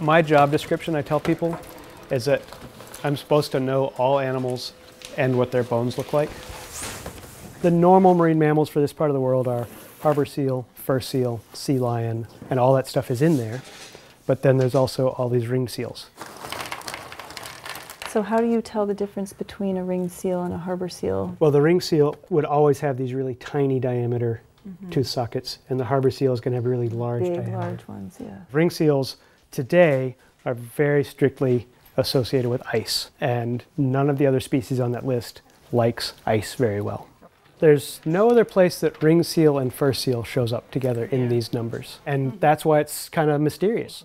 My job description, I tell people, is that I'm supposed to know all animals and what their bones look like. The normal marine mammals for this part of the world are harbor seal, fur seal, sea lion, and all that stuff is in there. But then there's also all these ringed seals. So how do you tell the difference between a ringed seal and a harbor seal? Well, the ringed seal would always have these really tiny diameter tooth sockets, and the harbor seal is going to have really large diameter. Big, large ones, yeah. Ringed seals today are very strictly associated with ice, and none of the other species on that list likes ice very well. There's no other place that ringed seal and fur seal shows up together in these numbers, and that's why it's kind of mysterious.